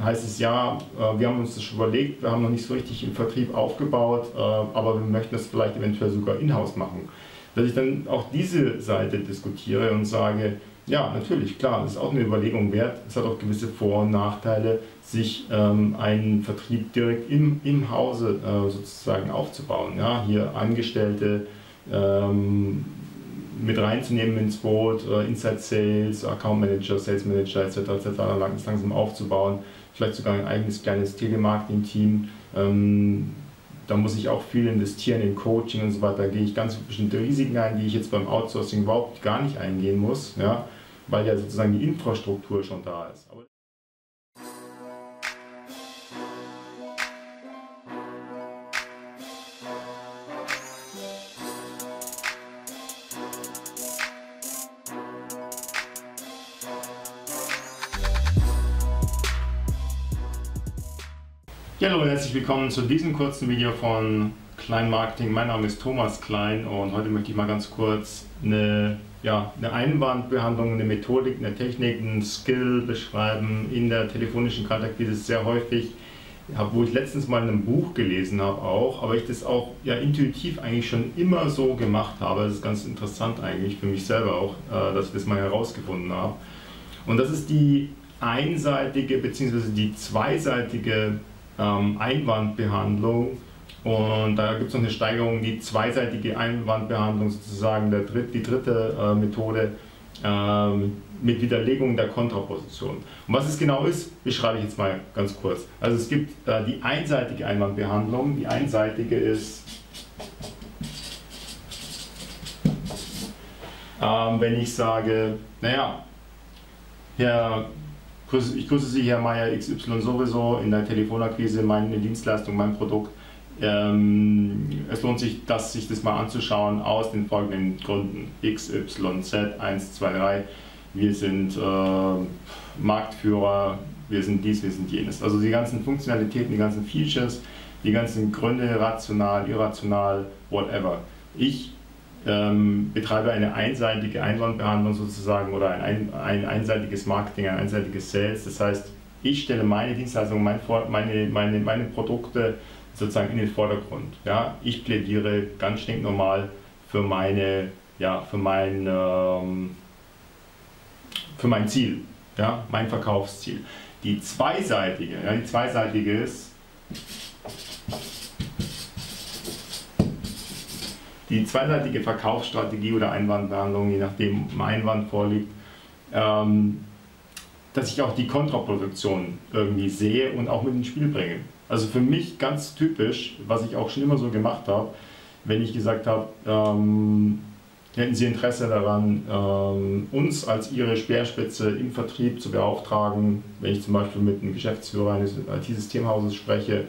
Heißt es ja, wir haben uns das schon überlegt, wir haben noch nicht so richtig im Vertrieb aufgebaut, aber wir möchten das vielleicht eventuell sogar in-house machen. Dass ich dann auch diese Seite diskutiere und sage, ja natürlich, klar, das ist auch eine Überlegung wert, es hat auch gewisse Vor- und Nachteile, sich einen Vertrieb direkt im Hause sozusagen aufzubauen. Ja? Hier Angestellte mit reinzunehmen ins Boot, Inside Sales, Account Manager, Sales Manager etc. etc. langsam aufzubauen, vielleicht sogar ein eigenes kleines Telemarketing-Team. Da muss ich auch viel investieren in Coaching und so weiter. Da gehe ich ganz bestimmte Risiken ein, die ich jetzt beim Outsourcing überhaupt gar nicht eingehen muss, ja, weil ja sozusagen die Infrastruktur schon da ist. Aber ja, hallo und herzlich willkommen zu diesem kurzen Video von Klein Marketing. Mein Name ist Thomas Klein und heute möchte ich mal ganz kurz eine Einwandbehandlung, eine Methodik, eine Technik, einen Skill beschreiben in der telefonischen Kaltakquise. Das ist sehr häufig, wo ich letztens mal in einem Buch gelesen habe auch, aber ich das auch ja intuitiv eigentlich schon immer so gemacht habe. Das ist ganz interessant eigentlich für mich selber auch, dass ich das mal herausgefunden habe. Und das ist die einseitige bzw. die zweiseitige Einwandbehandlung, und da gibt es noch eine Steigerung, die zweiseitige Einwandbehandlung sozusagen, die dritte Methode mit Widerlegung der Kontraposition. Und was es genau ist, beschreibe ich jetzt mal ganz kurz. Also es gibt die einseitige Einwandbehandlung, die einseitige ist, wenn ich sage, naja, ich grüße Sie, Herr Meier XY, sowieso in der Telefonakquise, meine Dienstleistung, mein Produkt. Es lohnt sich, sich das mal anzuschauen aus den folgenden Gründen. XYZ123, wir sind Marktführer, wir sind dies, wir sind jenes. Also die ganzen Funktionalitäten, die ganzen Features, die ganzen Gründe, rational, irrational, whatever. Ich betreibe eine einseitige Einwandbehandlung sozusagen oder ein einseitiges Marketing, ein einseitiges Sales. Das heißt, ich stelle meine Dienstleistung, meine Produkte sozusagen in den Vordergrund. Ja? Ich plädiere ganz stinknormal für mein Ziel, ja? Mein Verkaufsziel. Die zweiseitige ist, die zweiseitige Verkaufsstrategie oder Einwandbehandlung, je nachdem ein Einwand vorliegt, dass ich auch die Kontraproduktion irgendwie sehe und auch mit ins Spiel bringe. Also für mich ganz typisch, was ich auch schon immer so gemacht habe, wenn ich gesagt habe, hätten Sie Interesse daran, uns als Ihre Speerspitze im Vertrieb zu beauftragen, wenn ich zum Beispiel mit einem Geschäftsführer eines IT-Systemhauses spreche,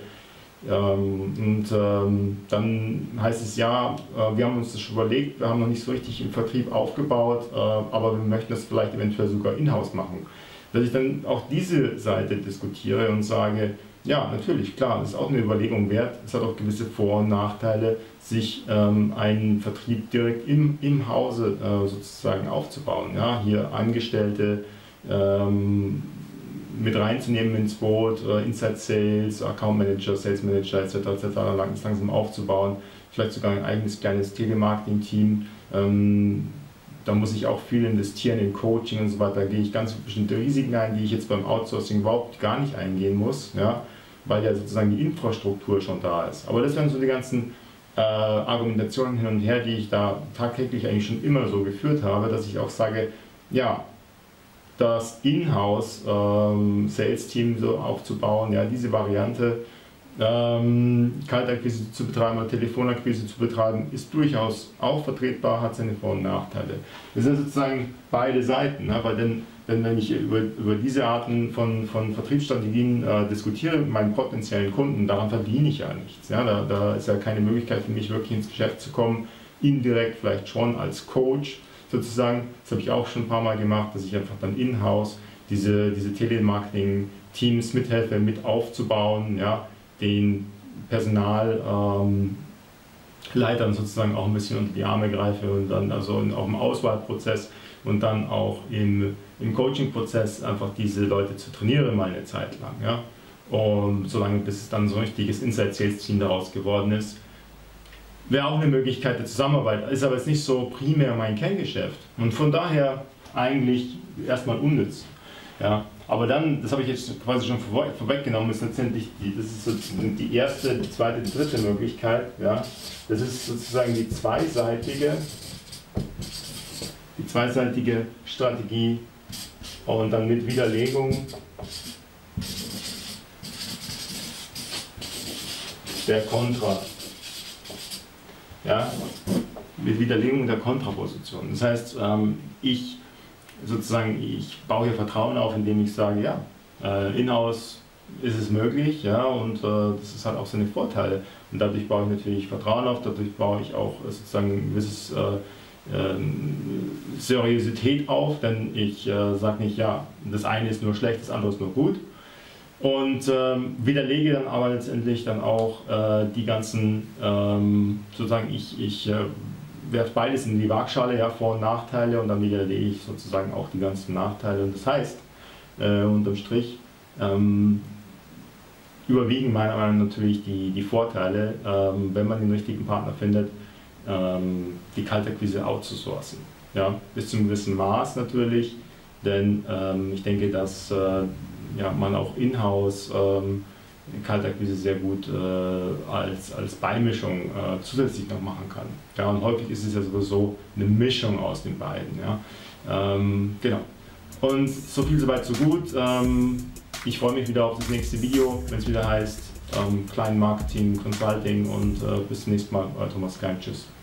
dann heißt es ja, wir haben uns das schon überlegt, wir haben noch nicht so richtig im Vertrieb aufgebaut, aber wir möchten das vielleicht eventuell sogar in-house machen. Dass ich dann auch diese Seite diskutiere und sage, ja natürlich, klar, das ist auch eine Überlegung wert, es hat auch gewisse Vor- und Nachteile, sich einen Vertrieb direkt im Hause sozusagen aufzubauen. Ja? Hier Angestellte mit reinzunehmen ins Boot, Inside Sales, Account Manager, Sales Manager etc. etc. langsam aufzubauen, vielleicht sogar ein eigenes kleines Telemarketing-Team. Da muss ich auch viel investieren in Coaching und so weiter. Da gehe ich ganz bestimmte Risiken ein, die ich jetzt beim Outsourcing überhaupt gar nicht eingehen muss, ja, weil ja sozusagen die Infrastruktur schon da ist. Aber das wären so die ganzen Argumentationen hin und her, die ich da tagtäglich eigentlich schon immer so geführt habe, dass ich auch sage, ja, das Inhouse-Sales-Team so aufzubauen, ja, diese Variante, Kaltakquise zu betreiben oder Telefonakquise zu betreiben, ist durchaus auch vertretbar, hat seine Vor- und Nachteile. Das sind sozusagen beide Seiten, ne? Weil wenn ich über diese Arten von Vertriebsstrategien diskutiere mit meinen potenziellen Kunden, daran verdiene ich ja nichts. Ja? Da ist ja keine Möglichkeit für mich, wirklich ins Geschäft zu kommen, indirekt vielleicht schon als Coach, sozusagen, das habe ich auch schon ein paar Mal gemacht, dass ich einfach dann in-house diese Telemarketing-Teams mithelfe, mit aufzubauen, ja, den Personalleitern sozusagen auch ein bisschen unter die Arme greife und dann also auch im Auswahlprozess und dann auch im im Coaching-Prozess einfach diese Leute zu trainieren, mal eine Zeit lang. Ja? Und solange bis es dann so ein richtiges Inside-Sales-Team daraus geworden ist, wäre auch eine Möglichkeit der Zusammenarbeit, ist aber jetzt nicht so primär mein Kerngeschäft. Und von daher eigentlich erstmal unnütz. Ja? Aber dann, das habe ich jetzt quasi schon vorweggenommen, ist letztendlich die erste, die zweite, die dritte Möglichkeit. Ja? Das ist sozusagen die zweiseitige Strategie und dann mit Widerlegung der Kontra. Ja? Mit Widerlegung der Kontraposition. Das heißt, ich baue hier Vertrauen auf, indem ich sage, ja, in-house ist es möglich, ja, und das ist halt auch seine Vorteile. Und dadurch baue ich natürlich Vertrauen auf, dadurch baue ich auch sozusagen ein gewisses Seriosität auf, denn ich sage nicht, ja, das eine ist nur schlecht, das andere ist nur gut. Und widerlege dann aber letztendlich dann auch die ganzen, sozusagen, ich werfe beides in die Waagschale, ja, Vor- und Nachteile, und dann widerlege ich sozusagen auch die ganzen Nachteile. Und das heißt, unterm Strich überwiegen meiner Meinung nach natürlich die Vorteile, wenn man den richtigen Partner findet, die Kaltakquise outzusourcen. Ja, bis zu einem gewissen Maß natürlich, denn ich denke, dass ja, man auch in-house Kaltakquise sehr gut als Beimischung zusätzlich noch machen kann. Ja, und häufig ist es ja sowieso eine Mischung aus den beiden. Ja. Genau. Und so viel, soweit, so gut. Ich freue mich wieder auf das nächste Video, wenn es wieder heißt Klein Marketing, Consulting, und bis zum nächsten Mal, euer Thomas Klein. Tschüss.